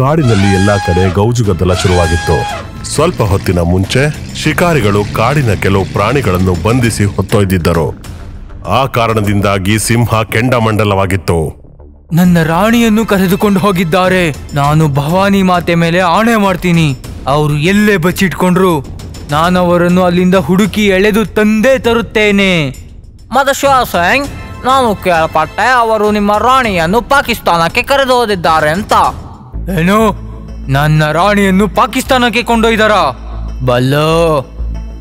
ಕಾಡಿನಲ್ಲಿ ಎಲ್ಲಾ ಕಡೆ ಗೌಜು ಗದ್ದಲ ಶುರುವಾಗಿತ್ತು. ಸ್ವಲ್ಪ ಹೊತ್ತಿನ ಮುಂಚೆ ಶಿಕಾರಿಗಳು ಕಾಡಿನ ಕೆಲವು ಪ್ರಾಣಿಗಳನ್ನು ಬಂಧಿಸಿ ಹೊತ್ತೊಯ್ದಿದ್ದರು. ಆ ಕಾರಣದಿಂದಾಗಿ ಸಿಂಹ ಕೆಂಡಮಂಡಲವಾಗಿತ್ತು. ನನ್ನ ರಾಣಿಯನ್ನು ಕರೆದುಕೊಂಡು ಹೋಗಿದ್ದಾರೆ. ನಾನು ಭವಾನಿ ಮಾತೆ ಮೇಲೆ ಆಣೆ ಮಾಡ್ತೀನಿ, ಅವರು ಎಲ್ಲೇ ಬಚ್ಚಿಟ್ಕೊಂಡ್ರು ನಾನು ಅವರನ್ನು ಅಲ್ಲಿಂದ ಹುಡುಕಿ ಎಳೆದು ತಂದೆ ತರುತ್ತೇನೆ. ಮದಶಾ ಸಿಂಗ್, ನಾನು ಕೇಳಪಟ್ಟೆ ಅವರು ನಿಮ್ಮ ರಾಣಿಯನ್ನು ಪಾಕಿಸ್ತಾನಕ್ಕೆ ಕರೆದೊಯ್ದಿದ್ದಾರೆ ಅಂತ. ಏನು, ನನ್ನ ರಾಣಿಯನ್ನು ಪಾಕಿಸ್ತಾನಕ್ಕೆ ಕೊಂಡೊಯ್ದಾರಾ? ಬಲ್ಲೋ,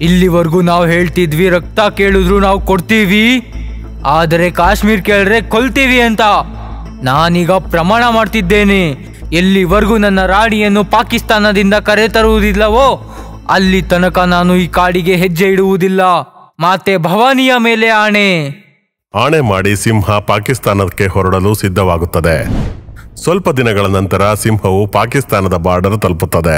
ಇಲ್ಲಿವರೆಗೂ ನಾವು ಹೇಳ್ತಿದ್ವಿ ರಕ್ತ ಕೇಳಿದ್ರು ನಾವು ಕೊಡ್ತೀವಿ, ಆದರೆ ಕಾಶ್ಮೀರ್ ಕೇಳಿದ್ರೆ ಕೊಲ್ತೀವಿ ಅಂತ. ನಾನೀಗ ಪ್ರಮಾಣ ಮಾಡ್ತಿದ್ದೇನೆ, ಎಲ್ಲಿವರೆಗೂ ನನ್ನ ರಾಣಿಯನ್ನು ಪಾಕಿಸ್ತಾನದಿಂದ ಕರೆತರುವುದಿಲ್ಲವೋ ಅಲ್ಲಿ ತನಕ ನಾನು ಈ ಕಾಡಿಗೆ ಹೆಜ್ಜೆ ಇಡುವುದಿಲ್ಲ. ಮಾತೆ ಭವಾನಿಯ ಮೇಲೆ ಆಣೆ. ಆಣೆ ಮಾಡಿ ಸಿಂಹ ಪಾಕಿಸ್ತಾನಕ್ಕೆ ಹೊರಡಲು ಸಿದ್ಧವಾಗುತ್ತದೆ. ಸ್ವಲ್ಪ ದಿನಗಳ ನಂತರ ಸಿಂಹವು ಪಾಕಿಸ್ತಾನದ ಬಾರ್ಡರ್ ತಲುಪುತ್ತದೆ.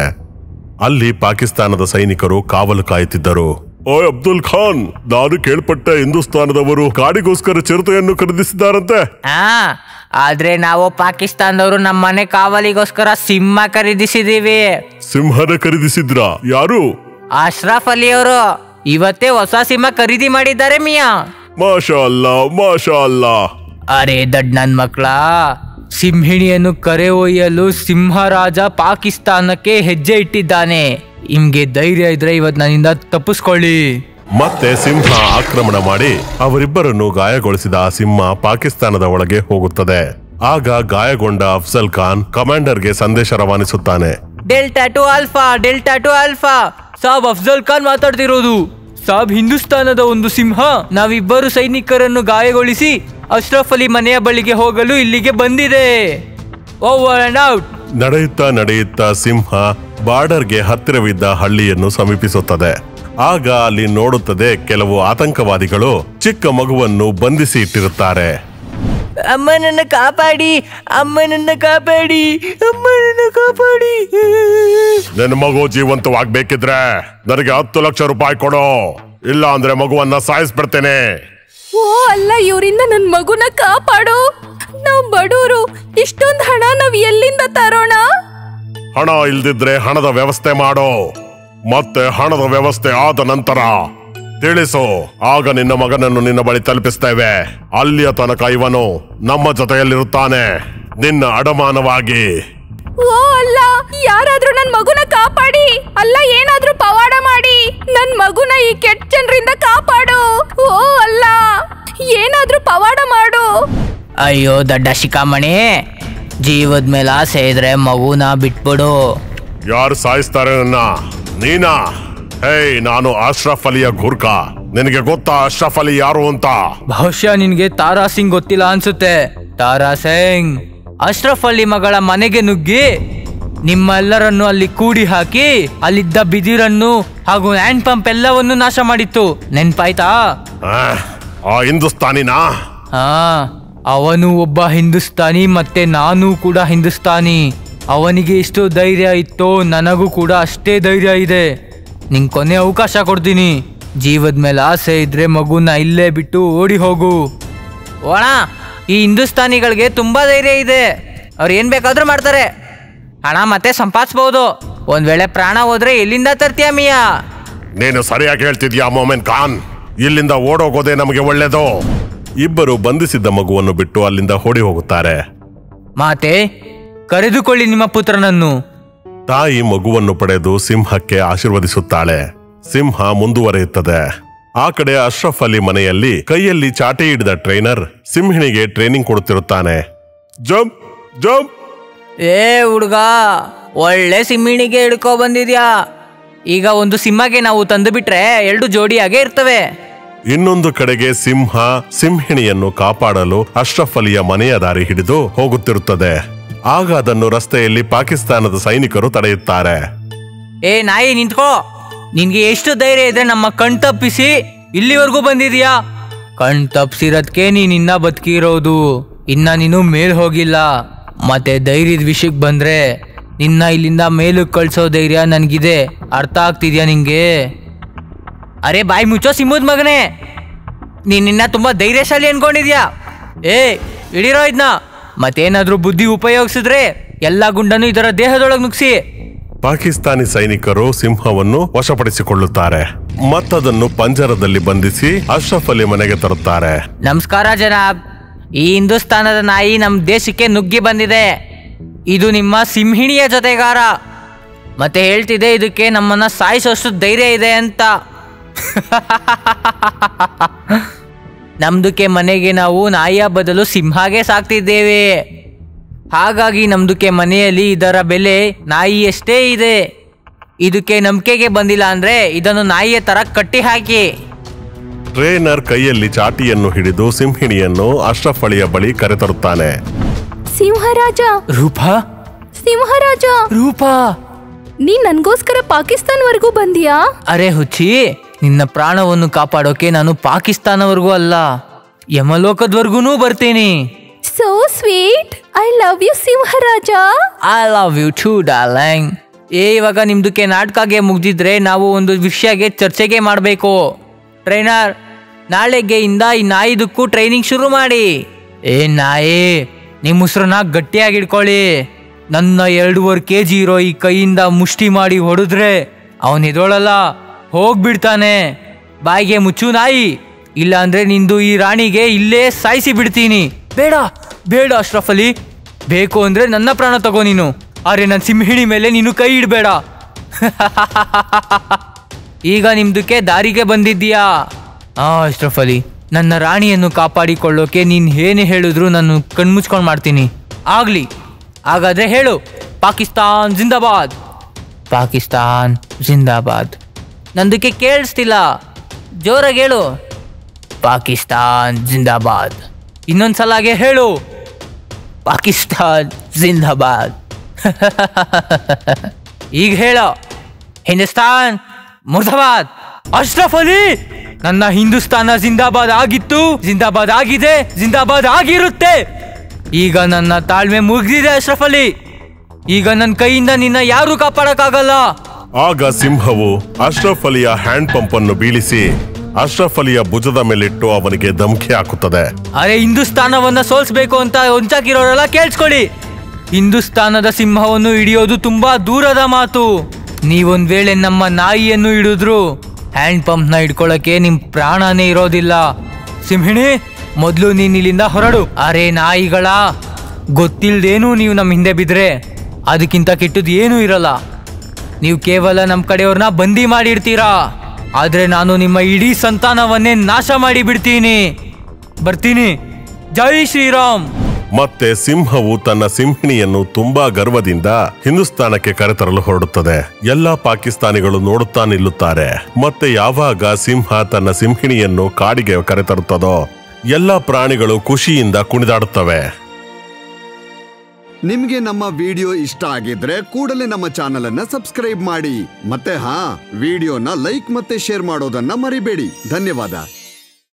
ಅಲ್ಲಿ ಪಾಕಿಸ್ತಾನದ ಸೈನಿಕರು ಕಾವಲು ಕಾಯುತ್ತಿದ್ದರು. ಓಯ್ ಅಬ್ದುಲ್ ಖಾನ್, ನಾನು ಕೇಳ್ಪಟ್ಟೆ ಹಿಂದೂಸ್ತಾನದವರು ಕಾಡಿಗೋಸ್ಕರ ಚಿರತೆಯನ್ನು ಖರೀದಿಸಿದ್ದಾರಂತೆ. ಆದ್ರೆ ನಾವು ಪಾಕಿಸ್ತಾನದವರು ನಮ್ಮನೆ ಕಾವಲಿಗೋಸ್ಕರ ಸಿಂಹ ಖರೀದಿಸಿದೀವಿ. ಸಿಂಹನ ಖರೀದಿಸಿದ್ರಾ? ಯಾರು? ಅಶ್ರಫ್ ಅಲಿ ಅವರು ಇವತ್ತೇ ಹೊಸ ಸಿಂಹ ಖರೀದಿ ಮಾಡಿದ್ದಾರೆ ಮಿಯಾ. ಮಾಶಾ ಅಲ್ಲಾ, ಮಾಶಾ ಅಲ್ಲಾ. ಅರೆ ದಡ್ ನನ್ ಮಕ್ಕಳ, ಸಿಂಹಿಣಿಯನ್ನು ಕರೆ ಒಯ್ಯಲು ಸಿಂಹರಾಜ ಪಾಕಿಸ್ತಾನಕ್ಕೆ ಹೆಜ್ಜೆ ಇಟ್ಟಿದ್ದಾನೆ. ನಿಮ್ಗೆ ಧೈರ್ಯ ಇದ್ರೆ ಇವತ್ತು ನನ್ನಿಂದ ತಪ್ಪಿಸ್ಕೊಳ್ಳಿ. ಮತ್ತೆ ಸಿಂಹ ಆಕ್ರಮಣ ಮಾಡಿ ಅವರಿಬ್ಬರನ್ನು ಗಾಯಗೊಳಿಸಿದ ಸಿಂಹ ಪಾಕಿಸ್ತಾನದ ಒಳಗೆ ಹೋಗುತ್ತದೆ. ಆಗ ಗಾಯಗೊಂಡ ಅಫ್ಜಲ್ ಖಾನ್ ಕಮಾಂಡರ್ಗೆ ಸಂದೇಶ ರವಾನಿಸುತ್ತಾನೆ. Delta to alpha, delta to alpha, ಸಾಬ್ ಅಫ್ಜಲ್ ಖಾನ್ ಮಾತಾಡ್ತಿರೋದು ಸಾಬ್. ಹಿಂದೂಸ್ತಾನದ ಒಂದು ಸಿಂಹ ನಾವಿಬ್ಬರು ಸೈನಿಕರನ್ನು ಗಾಯಗೊಳಿಸಿ ಅಶ್ರಫ್ ಅಲಿ ಮನೆಯ ಬಳಿಗೆ ಹೋಗಲು ಇಲ್ಲಿಗೆ ಬಂದಿದೆ. Over and out. ನಡೆಯುತ್ತಾ ಸಿಂಹ ಬಾರ್ಡರ್ಗೆ ಹತ್ತಿರವಿದ್ದ ಹಳ್ಳಿಯನ್ನು ಸಮೀಪಿಸುತ್ತದೆ. ಆಗ ಅಲ್ಲಿ ನೋಡುತ್ತದೆ ಕೆಲವು ಆತಂಕವಾದಿಗಳು ಚಿಕ್ಕ ಮಗುವನ್ನು ಬಂಧಿಸಿ ಇಟ್ಟಿರುತ್ತಾರೆ. ಅಮ್ಮನನ್ನ ಕಾಪಾಡಿ, ಅಮ್ಮನನ್ನ ಕಾಪಾಡಿ, ಅಮ್ಮನನ್ನ ಕಾಪಾಡಿ. ನನ್ನ ಮಗು ಜೀವಂತವಾಗಬೇಕಿದ್ರೆ ನನಗೆ 10 ಲಕ್ಷ ರೂಪಾಯಿ ಕೊಡು, ಇಲ್ಲ ಅಂದ್ರೆ ಮಗುವನ್ನ ಸಾಯಿಸ್ಬಿಡ್ತೇನೆ. ಓ ಅಲ್ಲ, ಇವರಿಂದ ನನ್ನ ಮಗುನ ಕಾಪಾಡು, ನಾವು ಬಡವರು, ಇಷ್ಟೊಂದು ಹಣ ನಾವು ಎಲ್ಲಿಂದ ತರೋಣ? ಹಣ ಇಲ್ದಿದ್ರೆ ಹಣದ ವ್ಯವಸ್ಥೆ ಮಾಡೋ, ಮತ್ತೆ ಹಣದ ವ್ಯವಸ್ಥೆ ಆದ ನಂತರ ತಿಳಿಸು, ಆಗ ನಿನ್ನ ಮಗನನ್ನು ನಿನ್ನ ಬಳಿ ತಲುಪಿಸ್ತೇವೆ. ಅಲ್ಲಿಯ ತನಕ ಇವನು ನಮ್ಮ ಜೊತೆಯಲ್ಲಿರುತ್ತಾನೆ ನಿನ್ನ ಅಡಮಾನವಾಗಿ. ಓ ಅಲ್ಲ, ಯಾರಾದ್ರೂ ನನ್ನ ಮಗುನ ಕಾಪಾಡಿ, ಅಲ್ಲ ಏನಾದ್ರೂ ಪವಾಡ ಮಾಡಿ ನನ್ನ ಮಗುನ ಈ ಕೆಟ್ಟ ಜನರಿಂದ ಕಾಪಾಡು. ಓ ಅಲ್ಲ, ಏನಾದ್ರೂ ಪವಾಡ ಮಾಡು. ಅಯ್ಯೋ ದಡ್ಡ ಶಿಕಾಮಣಿ, ಜೀವದ ಮೇಲೆ ಆಸೆ ಇದ್ರೆ ಮಗುನ ಬಿಟ್ಬಿಡು. ಯಾರು ಸಾಯಿಸ್ತಾರೆ ನನ್ನ? ನೀನಾ? ಹೇಯ್, ನಾನು ಅಶ್ರಫ್ ಅಲಿಯ ಘುರ್ಕ. ನಿನಗೆ ಗೊತ್ತಾ ಅಶ್ರಫ್ ಅಲಿ ಯಾರು ಅಂತ? ಬಹುಶಃ ನಿನಗೆ ತಾರಾ ಸಿಂಗ್ ಗೊತ್ತಿಲ್ಲ ಅನ್ಸುತ್ತೆ. ತಾರಾ ಸಿಂಗ್ ಅಶ್ರಫ್ ಅಲಿ ಮಗಳ ಮನೆಗೆ ನುಗ್ಗಿ ನಿಮ್ಮೆಲ್ಲರನ್ನು ಅಲ್ಲಿ ಕೂಡಿ ಹಾಕಿ ಅಲ್ಲಿದ್ದ ಬಿದಿರನ್ನು ಹಾಗೂ ಹ್ಯಾಂಡ್ ಪಂಪ್ ಎಲ್ಲವನ್ನು ನಾಶ ಮಾಡಿತ್ತು. ನೆನ್ಪಾಯ್ತಾ? ಆ ಹಿಂದೂಸ್ತಾನಿನಾ? ಹಾ, ಅವನು ಒಬ್ಬ ಹಿಂದೂಸ್ತಾನಿ, ಮತ್ತೆ ನಾನು ಕೂಡ ಹಿಂದೂಸ್ತಾನಿ. ಅವನಿಗೆ ಎಷ್ಟು ಧೈರ್ಯ ಇತ್ತೋ ನನಗೂ ಕೂಡ ಅಷ್ಟೇ ಧೈರ್ಯ ಇದೆ. ನಿಂಗೆ ಕೊನೆ ಅವಕಾಶ ಕೊಡ್ತೀನಿ, ಜೀವದ ಮೇಲೆ ಆಸೆ ಇದ್ರೆ ಮಗುನ ಇಲ್ಲೇ ಬಿಟ್ಟು ಓಡಿ ಹೋಗು. ಒಣ, ಈ ಹಿಂದೂಸ್ತಾನಿಗಳಿಗೆ ತುಂಬ ಧೈರ್ಯ ಇದೆ, ಅವ್ರು ಏನು ಬೇಕಾದರೂ ಮಾಡ್ತಾರೆ, ಹಣ ಮತ್ತೆ ಸಂಪಾದಿಸ್ಬೋದು. ಒಂದು ವೇಳೆ ಪ್ರಾಣ ಹೋದ್ರೆ ಎಲ್ಲಿಂದ ತರ್ತೀಯ ಮಿಯಾ? ನೀನು ಸರಿಯಾಗಿ ಹೇಳ್ತಿದ್ಯಾ ಮೊಮೆನ್ ಖಾನ್, ಇಲ್ಲಿಂದ ಓಡೋಗೋದೆ ನಮಗೆ ಒಳ್ಳೇದು. ಇಬ್ಬರು ಬಂಧಿಸಿದ್ದ ಮಗುವನ್ನು ಬಿಟ್ಟು ಅಲ್ಲಿಂದ ಓಡಿ ಹೋಗುತ್ತಾರೆ. ಮಾತೆ, ಕರೆದುಕೊಳ್ಳಿ ನಿಮ್ಮ ಪುತ್ರನನ್ನು. ತಾಯಿ ಮಗುವನ್ನು ಪಡೆದು ಸಿಂಹಕ್ಕೆ ಆಶೀರ್ವದಿಸುತ್ತಾಳೆ. ಸಿಂಹ ಮುಂದುವರೆಯುತ್ತದೆ. ಆ ಕಡೆ ಅಶ್ರಫ್ ಅಲಿ ಮನೆಯಲ್ಲಿ ಕೈಯಲ್ಲಿ ಚಾಟಿ ಹಿಡಿದ ಟ್ರೈನರ್ ಸಿಂಹಿಣಿಗೆ ಟ್ರೈನಿಂಗ್ ಕೊಡುತ್ತಿರುತ್ತಾನೆ. Jump jump. ಏ ಹುಡುಗ, ಒಳ್ಳೆ ಸಿಂಹಿಣಿಗೆ ಹಿಡ್ಕೊ ಬಂದಿದ್ಯಾ. ಈಗ ಒಂದು ಸಿಂಹಕ್ಕೆ ನಾವು ತಂದು ಬಿಟ್ರೆ 2 ಜೋಡಿಯಾಗೆ ಇರ್ತವೆ. ಇನ್ನೊಂದು ಕಡೆಗೆ ಸಿಂಹ ಸಿಂಹಿಣಿಯನ್ನು ಕಾಪಾಡಲು ಅಶ್ರಫ್ ಅಲಿಯ ಮನೆಯ ದಾರಿ ಹಿಡಿದು ಹೋಗುತ್ತಿರುತ್ತದೆ. ಆಗ ಅದನ್ನು ರಸ್ತೆಯಲ್ಲಿ ಪಾಕಿಸ್ತಾನದ ಸೈನಿಕರು ತಡೆಯುತ್ತಾರೆ. ಏ ನಾಯಿ, ನಿಂತ್ಕೋ, ನಿನ್ಗೆ ಎಷ್ಟು ಧೈರ್ಯ ಇದೆ ನಮ್ಮ ಕಣ್ ತಪ್ಪಿಸಿ ಇಲ್ಲಿವರೆಗೂ ಬಂದಿದ್ಯಾ? ಕಣ್ ತಪ್ಪಿಸಿರೋದಕ್ಕೆ ನೀನಿನ್ನ ಬದುಕಿರೋದು, ಇನ್ನ ನೀನು ಮೇಲ್ ಹೋಗಿಲ್ಲ. ಮತ್ತೆ ಧೈರ್ಯದ ವಿಷಯಕ್ಕೆ ಬಂದ್ರೆ ನಿನ್ನ ಇಲ್ಲಿಂದ ಮೇಲಕ್ಕೆ ಕಳ್ಸೋ ಧೈರ್ಯ ನನಗಿದೆ, ಅರ್ಥ ಆಗ್ತಿದ್ಯಾ ನಿಂಗೆ? ಅರೆ ಬಾಯಿ ಮುಚ್ಚೋ ಸಿಂಹದ ಮಗನೇ, ನೀನಿನ್ನ ತುಂಬಾ ಧೈರ್ಯಶಾಲಿ ಅನ್ಕೊಂಡಿದ್ಯಾ? ಏ ಹಿಡೀರೋ ಇದನ್ನ, ಮತ್ತೇನಾದ್ರೂ ಬುದ್ಧಿ ಉಪಯೋಗಿಸಿದ್ರೆ ಎಲ್ಲಾ ಗುಂಡನ್ನು ಇದರ ದೇಹದೊಳಗೆ ನುಗ್ಗಿಸಿ ಪಾಕಿಸ್ತಾನಿ ಸೈನಿಕರು ಸಿಂಹವನ್ನು ವಶಪಡಿಸಿಕೊಳ್ಳುತ್ತಾರೆ ಮತ್ತದನ್ನು ಪಂಜರದಲ್ಲಿ ಬಂಧಿಸಿ ಅಶ್ರಫ್ ಅಲಿ ಮನೆಗೆ ತರುತ್ತಾರೆ. ನಮಸ್ಕಾರ ಜನಾಬ್, ಈ ಹಿಂದೂಸ್ತಾನದ ನಾಯಿ ನಮ್ಮ ದೇಶಕ್ಕೆ ನುಗ್ಗಿ ಬಂದಿದೆ. ಇದು ನಿಮ್ಮ ಸಿಂಹಿಣಿಯ ಜೊತೆಗಾರ ಮತ್ತೆ ಹೇಳ್ತಿದೆ ಇದಕ್ಕೆ ನಮ್ಮನ್ನ ಸಾಯಿಸೋಷ್ಟು ಧೈರ್ಯ ಇದೆ ಅಂತ. ನಮ್ದಕ್ಕೆ ಮನೆಗೆ ನಾವು ನಾಯಿಯ ಬದಲು ಸಿಂಹಾಗೆ ಸಾಕ್ತಿದ್ದೇವೆ. ಹಾಗಾಗಿ ನಮ್ದಕ್ಕೆ ಮನೆಯಲ್ಲಿ ಇದರ ಬೆಲೆ ನಾಯಿಯಷ್ಟೇ ಇದೆ. ಇದಕ್ಕೆ ನಂಬಿಕೆಗೆ ಬಂದಿಲ್ಲ ಅಂದ್ರೆ ಇದನ್ನು ನಾಯಿಯ ತರ ಕಟ್ಟಿ ಹಾಕಿ. ಟ್ರೈನರ್ ಕೈಯಲ್ಲಿ ಚಾಟಿಯನ್ನು ಹಿಡಿದು ಸಿಂಹಿಣಿಯನ್ನು ಅಶ್ರಫ್ ಅಲಿಯ ಬಳಿ ಕರೆತರುತ್ತಾನೆ. ಸಿಂಹರಾಜ ರೂಪಾ, ಸಿಂಹರಾಜ ರೂಪಾ, ನೀ ನನಗೋಸ್ಕರ ಪಾಕಿಸ್ತಾನವರೆಗೂ ಬಂದಿಯಾ? ಅರೆ ಹುಚ್ಚಿ, ನಿನ್ನ ಪ್ರಾಣವನ್ನು ಕಾಪಾಡೋಕೆ ನಾನು ಪಾಕಿಸ್ತಾನವರೆಗೂ ಅಲ್ಲ ಯಮಲೋಕದವರೆಗೂ ಬರ್ತೀನಿ. So sweet, I love you ಸಿಂಹರಾಜ. I love you too darling. ಇವಾಗ ನಿಮ್ದಕ್ಕೆ ನಾಟಕಗೆ ಮುಗ್ದಿದ್ರೆ ನಾವು ಒಂದು ವಿಷಯಕ್ಕೆ ಚರ್ಚೆಗೆ ಮಾಡಬೇಕು. ಟ್ರೈನರ್, ನಾಳೆಗೆ ಇಂದ ಈ ನಾಯಿದಕ್ಕೂ ಟ್ರೈನಿಂಗ್ ಶುರು ಮಾಡಿ. ಏ ನಾಯಿ, ನಿಮ್ಮ ಉಸಿರನ್ನ ಗಟ್ಟಿಯಾಗಿ ಇಟ್ಕೊಳ್ಳಿ. ನನ್ನ 2.5 kg ಇರೋ ಈ ಕೈಯಿಂದ ಮುಷ್ಟಿ ಮಾಡಿ ಹೊಡೆದ್ರೆ ಅವನಿದೊಳಲ್ಲ ಹೋಗ್ಬಿಡ್ತಾನೆ. ಬಾಯಿಗೆ ಮುಚ್ಚು ನಾಯಿ, ಇಲ್ಲ ಅಂದ್ರೆ ನಿಂದು ಈ ರಾಣಿಗೆ ಇಲ್ಲೇ ಸಾಯಿಸಿ ಬಿಡ್ತೀನಿ. ಬೇಡ ಬೇಡ ಅಶ್ರಫ್ ಅಲಿ, ಬೇಕು ಅಂದ್ರೆ ನನ್ನ ಪ್ರಾಣ ತಗೋ ನೀನು, ಆದ್ರೆ ನನ್ನ ಸಿಂಹಿಣಿ ಮೇಲೆ ನೀನು ಕೈ ಇಡಬೇಡ. ಈಗ ನಿಮ್ದಕ್ಕೆ ದಾರಿಗೆ ಬಂದಿದ್ದೀಯಾ? ಆ ಅಶ್ರಫ್ ಅಲಿ, ನನ್ನ ರಾಣಿಯನ್ನು ಕಾಪಾಡಿಕೊಳ್ಳೋಕೆ ನೀನು ಏನೇ ಹೇಳಿದ್ರು ನಾನು ಕಣ್ಮುಚ್ಕೊಂಡು ಮಾಡ್ತೀನಿ. ಆಗಲಿ, ಹಾಗಾದ್ರೆ ಹೇಳು, ಪಾಕಿಸ್ತಾನ್ ಜಿಂದಾಬಾದ್. ಪಾಕಿಸ್ತಾನ್ ಜಿಂದಾಬಾದ್. ನಂದಕ್ಕೆ ಕೇಳಿಸ್ತಿಲ್ಲ, ಜೋರಾಗಿ ಹೇಳು. ಪಾಕಿಸ್ತಾನ್ ಜಿಂದಾಬಾದ್. ಇನ್ನೊಂದ್ಸಲಾಗೆ ಹೇಳು, ಪಾಕಿಸ್ತಾನ್ ಜಿಂದಾಬಾದ್. ಈಗ ಹೇಳು, ಹಿಂದೂಸ್ತಾನ್ ಮುರ್ದಾಬಾದ್. ಅಶ್ರಫ್ ಅಲಿ, ನನ್ನ ಹಿಂದೂಸ್ತಾನ ಜಿಂದಾಬಾದ್ ಆಗಿತ್ತು, ಜಿಂದಾಬಾದ್ ಆಗಿದೆ, ಜಿಂದಾಬಾದ್ ಆಗಿರುತ್ತೆ. ಈಗ ನನ್ನ ತಾಳ್ಮೆ ಮುಗಿದಿದೆ ಅಶ್ರಫ್ ಅಲಿ. ಈಗ ನನ್ನ ಕೈಯಿಂದ ನಿನ್ನ ಯಾರು ಕಾಪಾಡಕ್ಕಾಗಲ್ಲ. ಆಗ ಸಿಂಹವು ಅಶ್ರಫ್ ಅಲಿಯ ಹ್ಯಾಂಡ್ ಪಂಪ್ ಅನ್ನು ಬೀಳಿಸಿ ಅಶ್ರಫ್ ಅಲಿಯ ಭುಜದ ಮೇಲಿಟ್ಟು ಅವನಿಗೆ ಧಮಕಿ ಹಾಕುತ್ತದೆ. ಅರೆ, ಹಿಂದೂಸ್ತಾನವನ್ನ ಸೋಲ್ಸ್ಬೇಕು ಅಂತ ಹೊಂಚಾಕಿರೋರೆಲ್ಲ ಕೇಳಿಸ್ಕೊಳ್ಳಿ, ಹಿಂದೂಸ್ತಾನದ ಸಿಂಹವನ್ನು ಹಿಡಿಯೋದು ತುಂಬಾ ದೂರದ ಮಾತು. ನೀವೊಂದ್ ವೇಳೆ ನಮ್ಮ ನಾಯಿಯನ್ನು ಹಿಡಿದ್ರು ಹ್ಯಾಂಡ್ ಪಂಪ್ನ ಹಿಡ್ಕೊಳ್ಳೋಕೆ ನಿಮ್ ಪ್ರಾಣನೇ ಇರೋದಿಲ್ಲ. ಸಿಂಹಿಣಿ, ಮೊದಲು ನೀನ್ ಇಲ್ಲಿಂದ ಹೊರಡು. ಅರೆ ನಾಯಿಗಳ, ಗೊತ್ತಿಲ್ದೇನು ನೀವು ನಮ್ಮ ಹಿಂದೆ ಬಿದ್ರೆ ಅದಕ್ಕಿಂತ ಕೆಟ್ಟದ್ದು ಏನೂ ಇರಲ್ಲ. ನೀವು ಕೇವಲ ನಮ್ಮ ಕಡೆಯವ್ರನ್ನ ಬಂದಿ ಮಾಡಿರ್ತೀರಾ, ಆದರೆ ನಾನು ನಿಮ್ಮ ಇಡೀ ಸಂತಾನವನ್ನೇ ನಾಶ ಮಾಡಿ ಬಿಡ್ತೀನಿ. ಬರ್ತೀನಿ, ಜೈ ಶ್ರೀರಾಮ್. ಮತ್ತೆ ಸಿಂಹವು ತನ್ನ ಸಿಂಹಿಣಿಯನ್ನು ತುಂಬಾ ಗರ್ವದಿಂದ ಹಿಂದೂಸ್ತಾನಕ್ಕೆ ಕರೆತರಲು ಹೊರಡುತ್ತದೆ. ಎಲ್ಲಾ ಪಾಕಿಸ್ತಾನಿಗಳು ನೋಡುತ್ತಾ ನಿಲ್ಲುತ್ತಾರೆ. ಮತ್ತೆ ಯಾವಾಗ ಸಿಂಹ ತನ್ನ ಸಿಂಹಿಣಿಯನ್ನು ಕಾಡಿಗೆ ಕರೆತರುತ್ತದೋ ಎಲ್ಲಾ ಪ್ರಾಣಿಗಳು ಖುಷಿಯಿಂದ ಕುಣಿದಾಡುತ್ತವೆ. ನಿಮ್ಗೆ ನಮ್ಮ ವಿಡಿಯೋ ಇಷ್ಟ ಆಗಿದ್ರೆ ಕೂಡಲೇ ನಮ್ಮ ಚಾನೆಲ್ ಅನ್ನ ಸಬ್ಸ್ಕ್ರೈಬ್ ಮಾಡಿ. ಮತ್ತೆ ವಿಡಿಯೋನ ಲೈಕ್ ಮತ್ತೆ ಶೇರ್ ಮಾಡೋದನ್ನ ಮರಿಬೇಡಿ. ಧನ್ಯವಾದ.